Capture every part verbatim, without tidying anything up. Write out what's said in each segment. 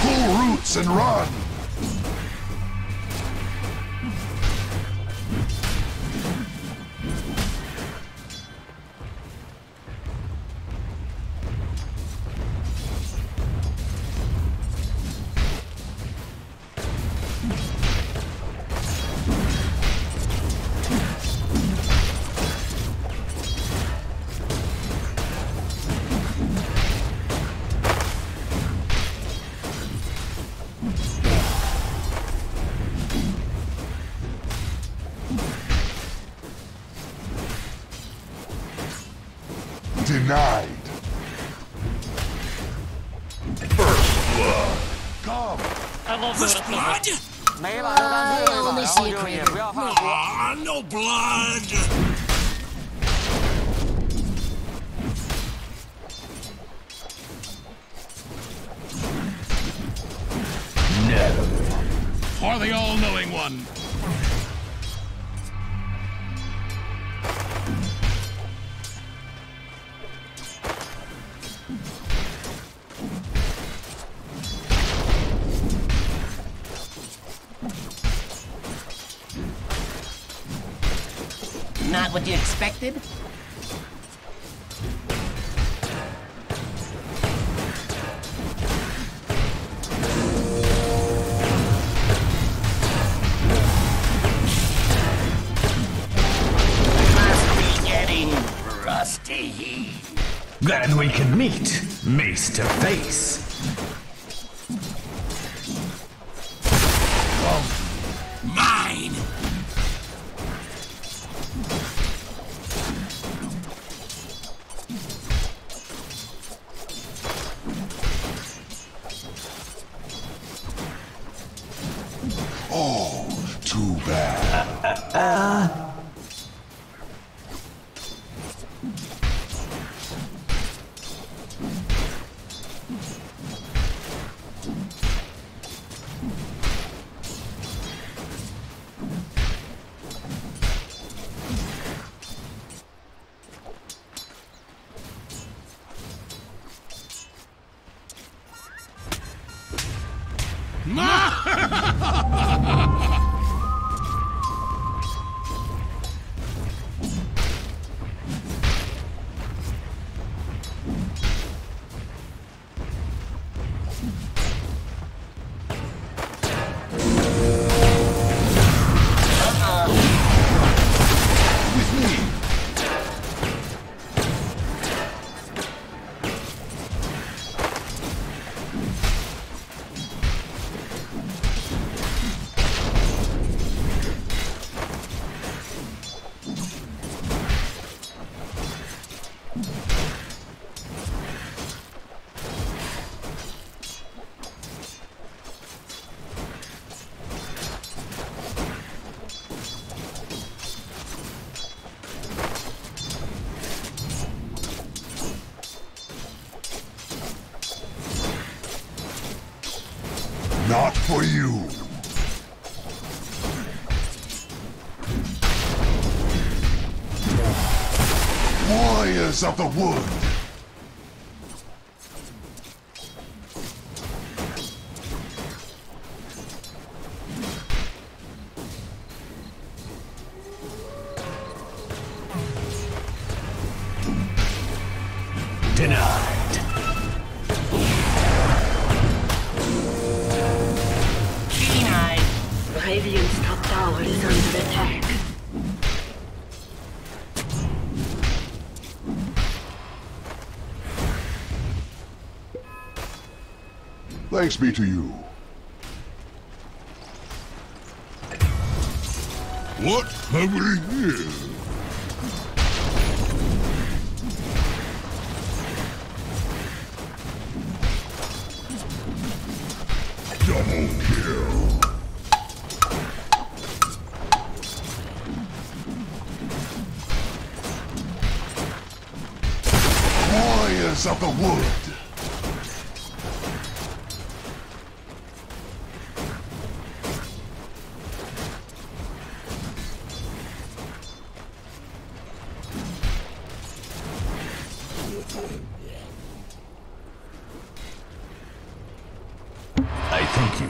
Pull roots and run. Denied. First blood. Come. I love first blood. I only see a creature. Ah, no blood. No. For the all-knowing one. Not what you expected? Must be getting rusty. Then we can meet face to face. Mine. Oh, too bad. Uh, uh, uh. Not for you. Warriors of the wood. Denied. Radiant's top tower is under attack. Thanks be to you. What over here? Double kill. Warriors of the wood. I thank you.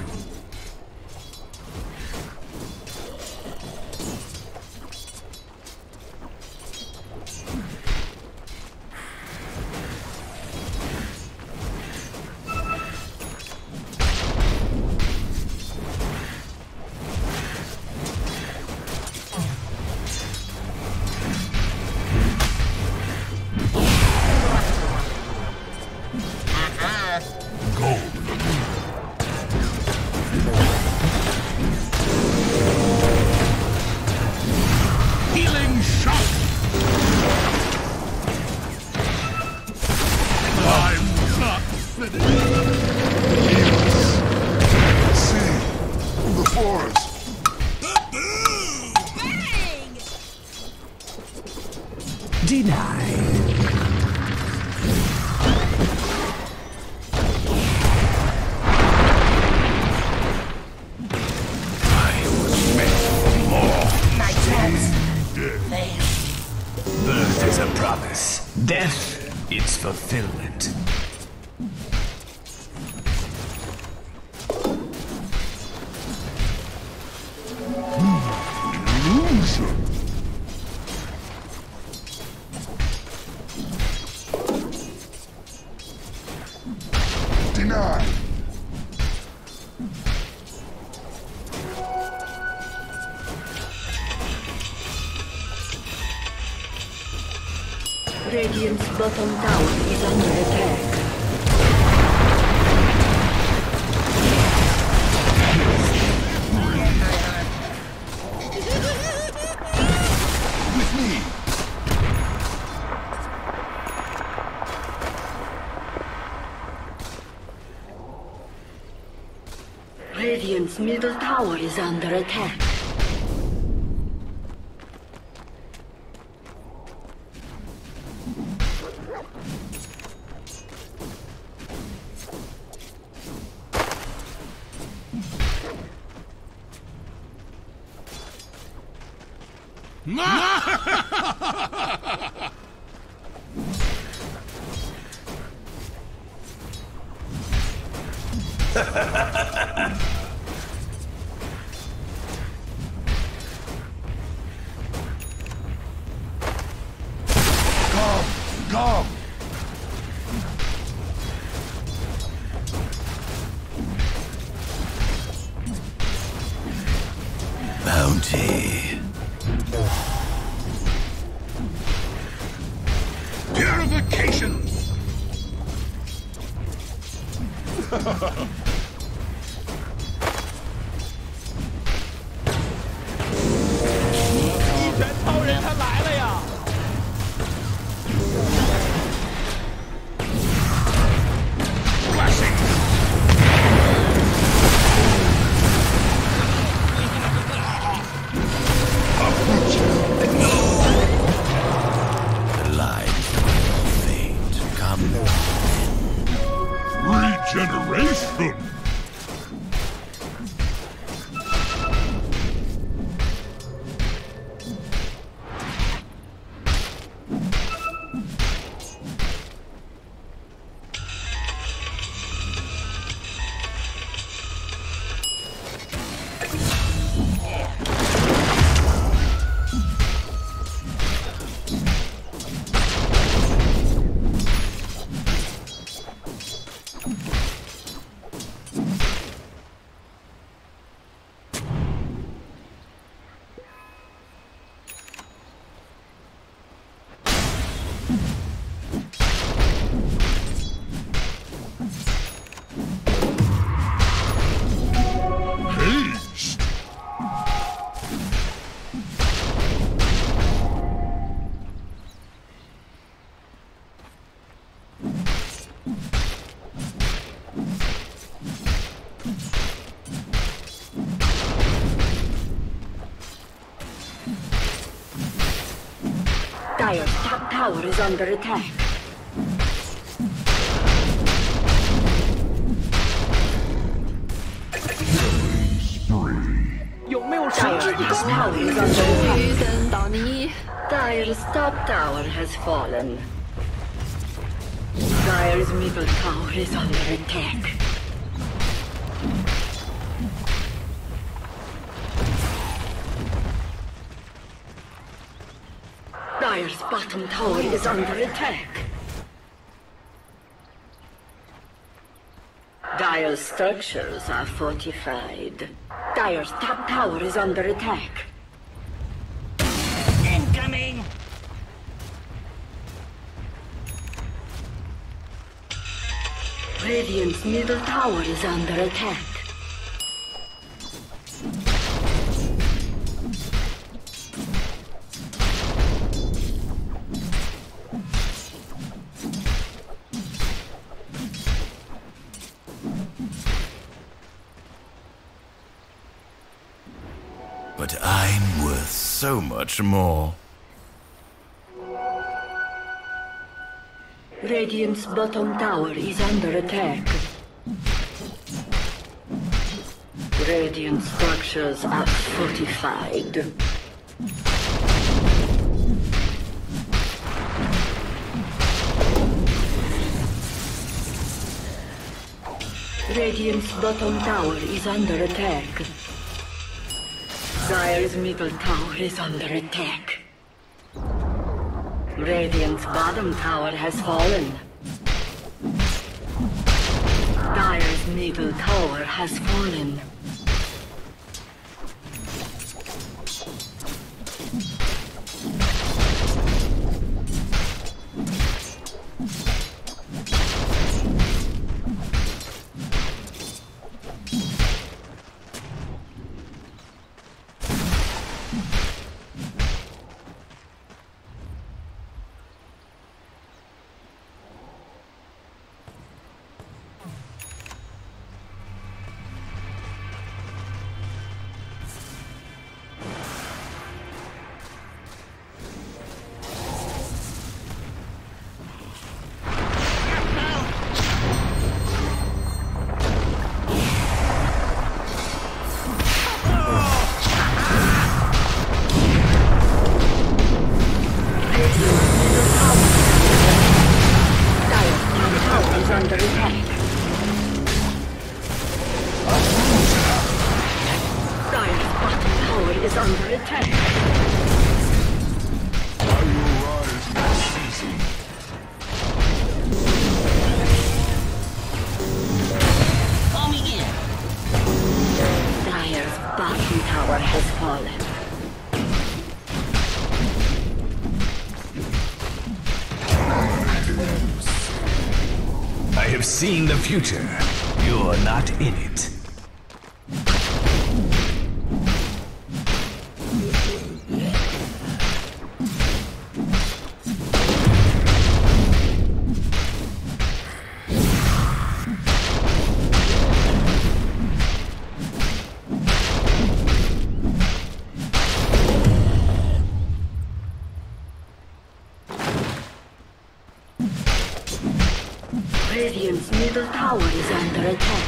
Death, its fulfillment. Illusion. Denied. Radiant's bottom tower is under attack. With me. Radiant's middle tower is under attack. Come, come. Bounty. Purification. Regeneration! Dyer's top tower is under attack. Dyer's tower is under attack. Dyer's top tower has fallen. Dyer's middle tower is under attack. Dyer's bottom tower is under attack. Dyer's structures are fortified. Dyer's top tower is under attack. Incoming! Radiant's middle tower is under attack. But I'm worth so much more. Radiant's bottom tower is under attack. Radiant structures are fortified. Radiant's bottom tower is under attack. Dyer's middle tower is under attack. Radiant's bottom tower has fallen. Dyer's middle tower has fallen. Seeing the future, you're not in it. Radiant's middle tower is under attack.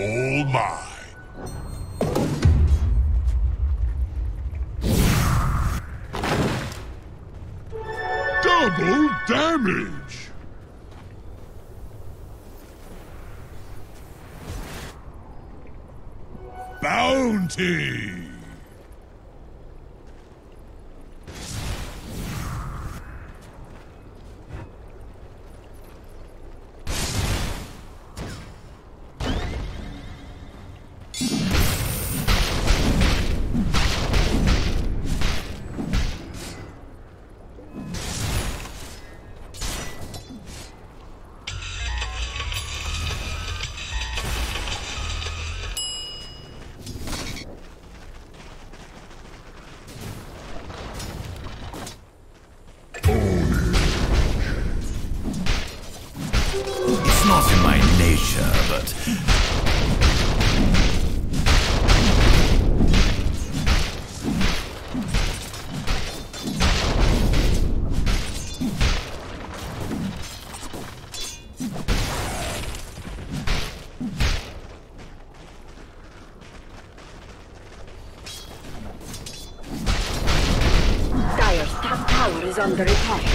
Oh my. Double damage! Bounty! not in my nature, but... under attack.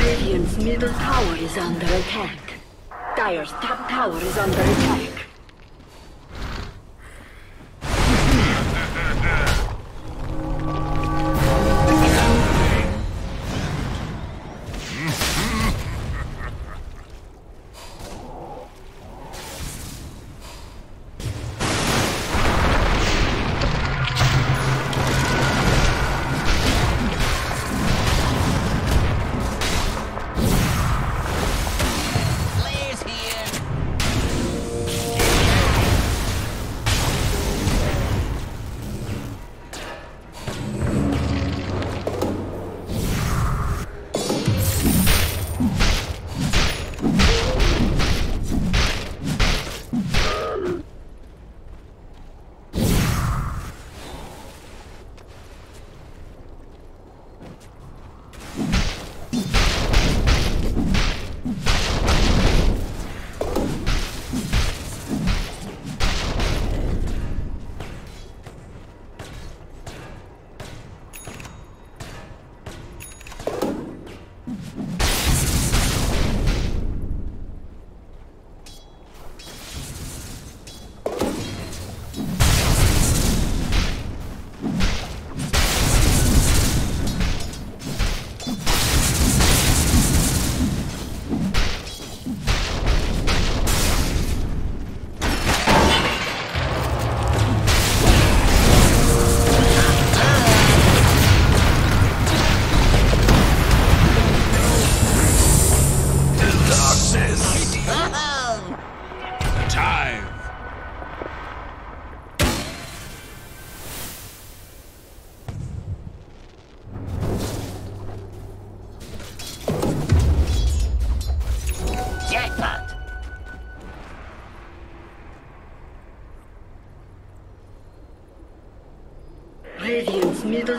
Radiant's middle tower is under attack. Dire's top tower is under attack. Middle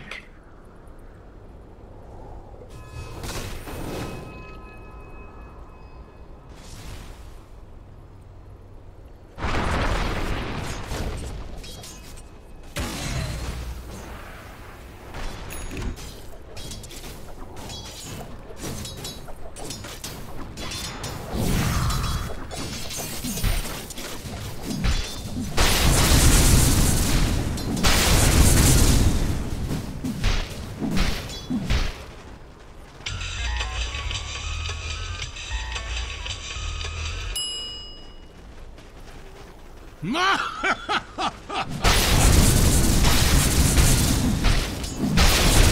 tower is under attack.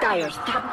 Dire's top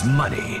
is money.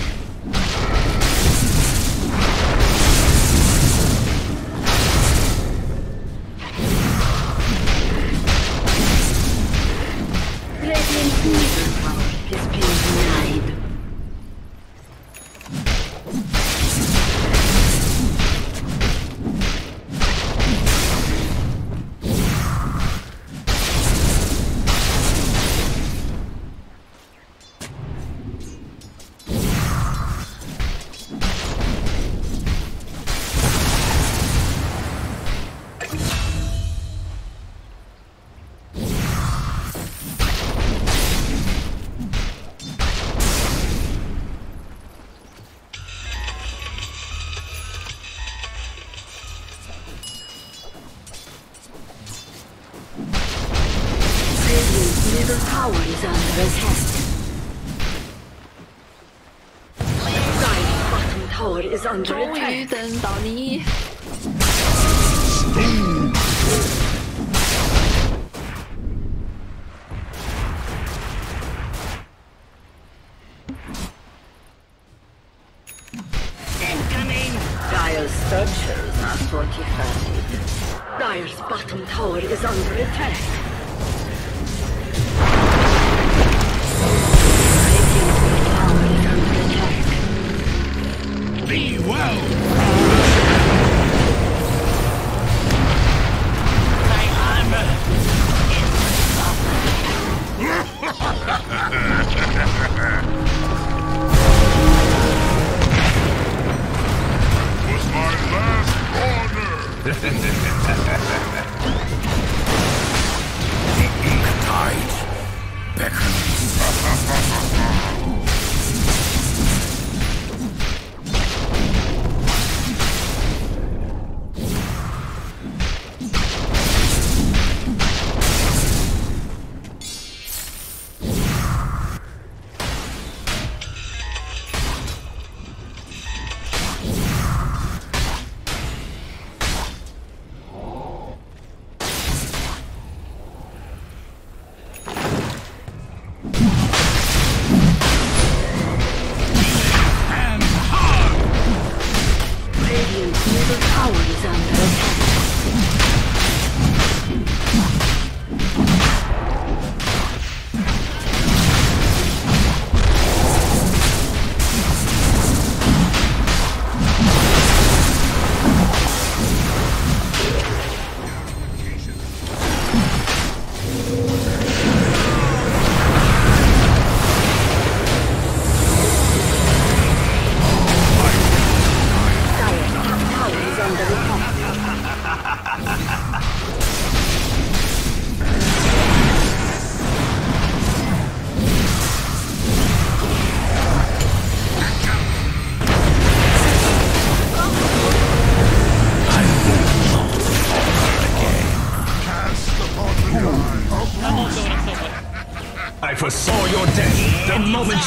Radiant's middle tower is being denied.终于等到你。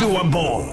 You were born.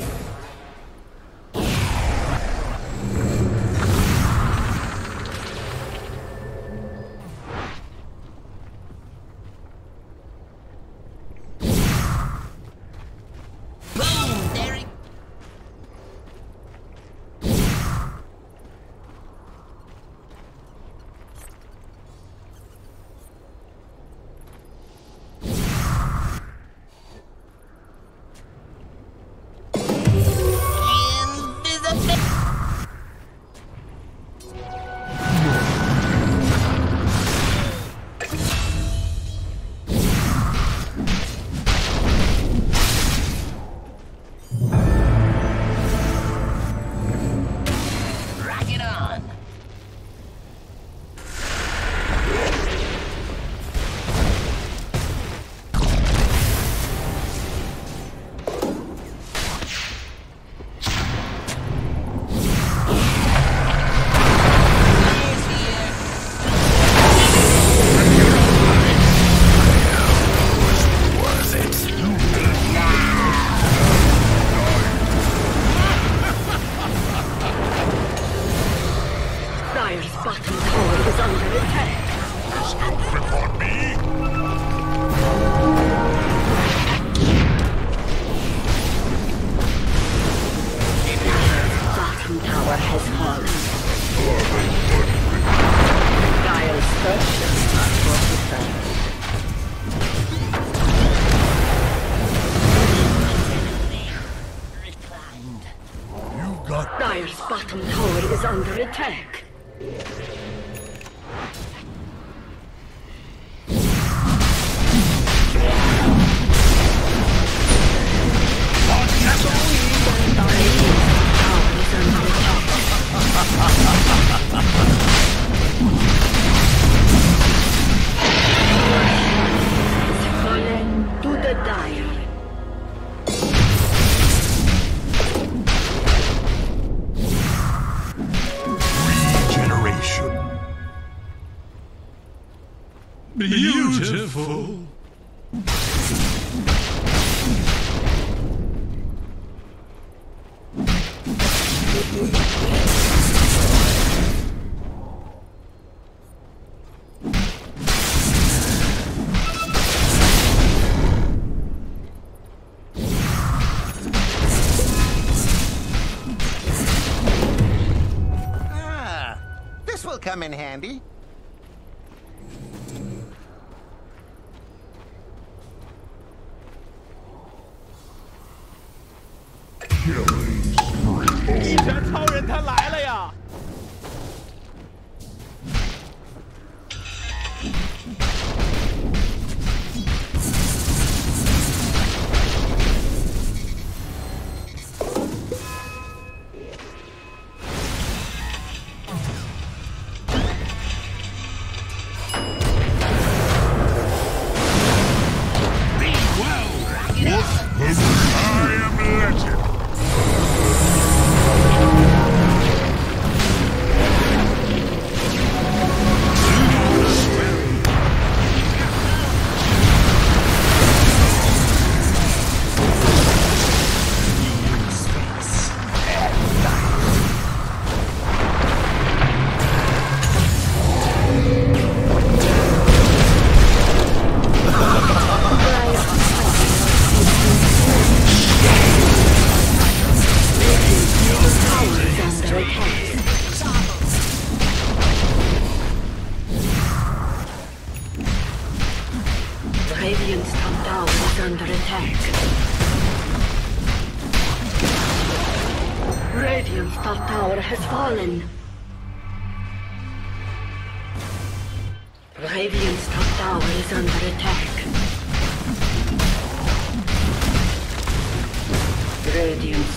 is under attack. Beautiful. Ah, this will come in handy.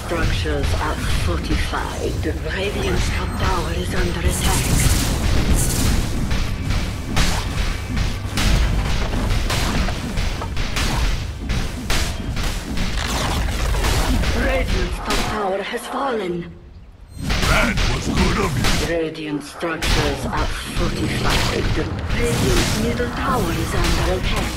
Structures are fortified. The Radiant's middle tower is under attack.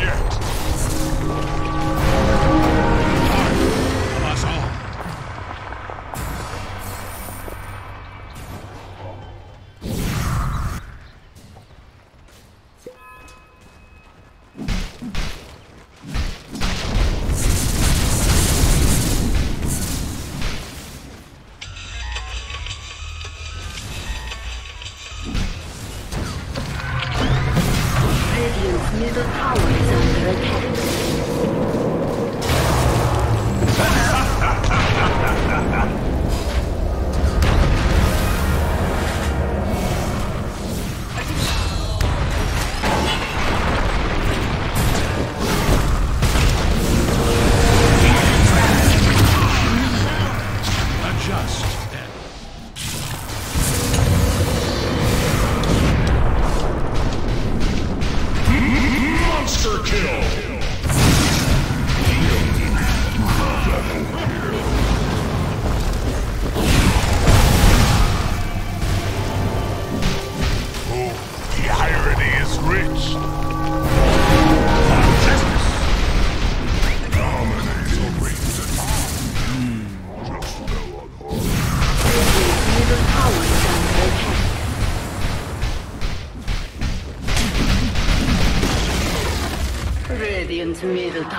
Yet.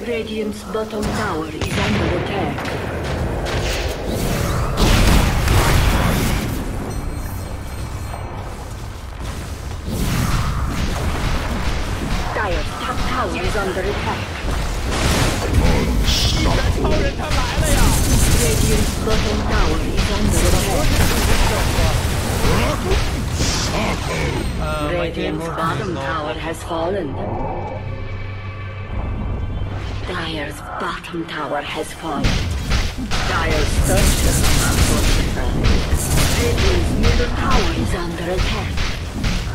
Radiant's bottom tower is under attack. Is under attack. Unstoppable. Radiant's bottom tower is under attack. Radiant's bottom tower has fallen. Dire's bottom tower has fallen. Dire's structures are fortified. Radiant's middle tower is under attack.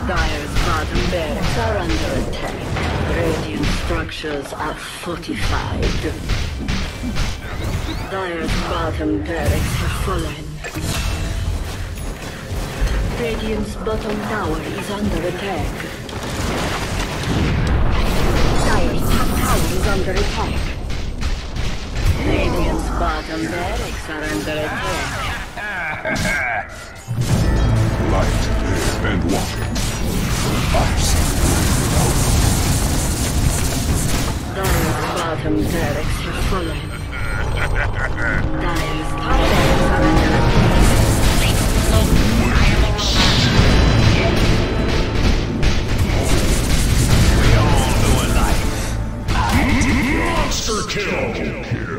Dire's bottom barracks are under attack. Radiant structures are fortified. Dire's bottom barracks have fallen. Radiant's bottom tower is under attack. Dire's top tower is under attack. Radiant's bottom barracks are under attack. Light, air, and water. Dire's bottom barracks have fallen. Dire's top barracks are under attack. We all know a life. Monster kill! kill.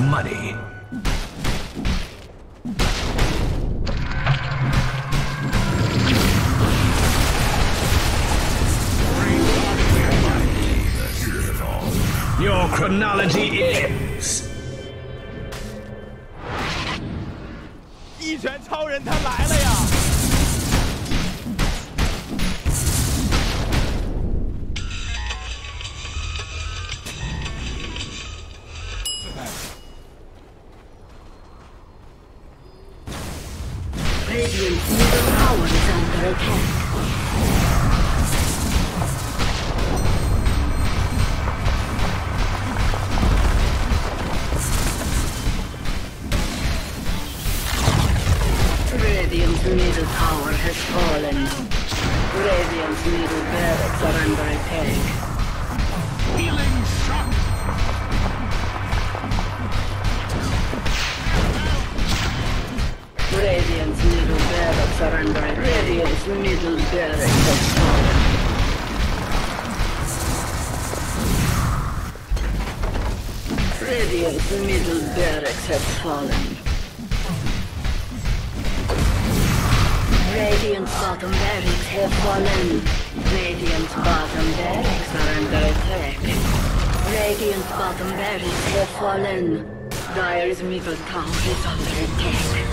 Money. Your chronology ends. Radiant's Middle tower is under attack. Radiant's middle tower has fallen. Radiant's middle barracks are under attack. Healing shot! Radiant's middle barracks are under attack. Radiant's middle barracks has fallen. Radiant's middle barracks has fallen. Radiant's bottom barracks have fallen. Radiant's bottom barracks are under attack. Radiant's bottom barracks have fallen. Dire's middle tower is under attack.